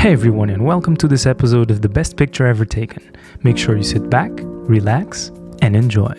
Hey everyone, and welcome to this episode of The Best Picture Ever Taken. Make sure you sit back, relax, and enjoy.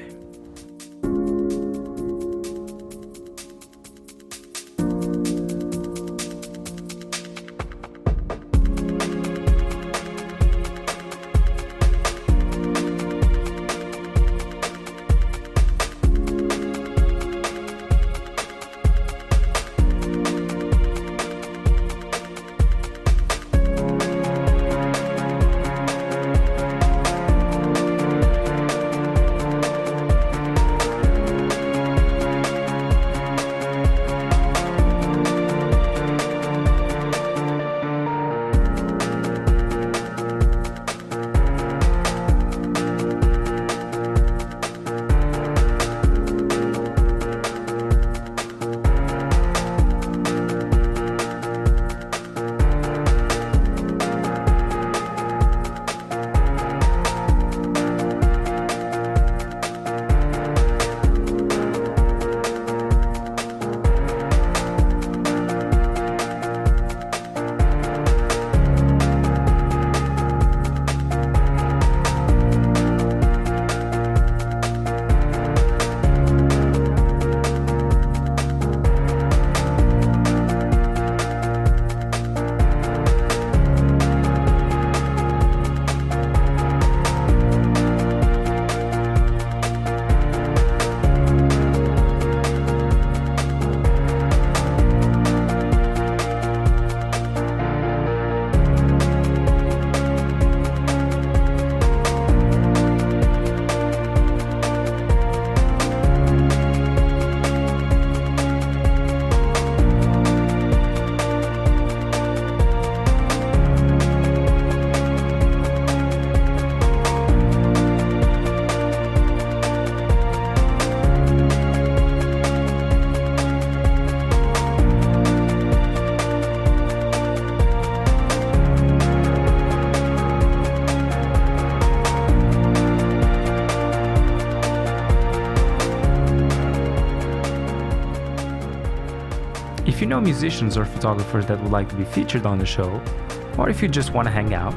If you know musicians or photographers that would like to be featured on the show, or if you just want to hang out,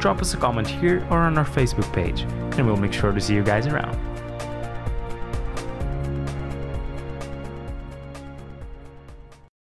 drop us a comment here or on our Facebook page, and we'll make sure to see you guys around.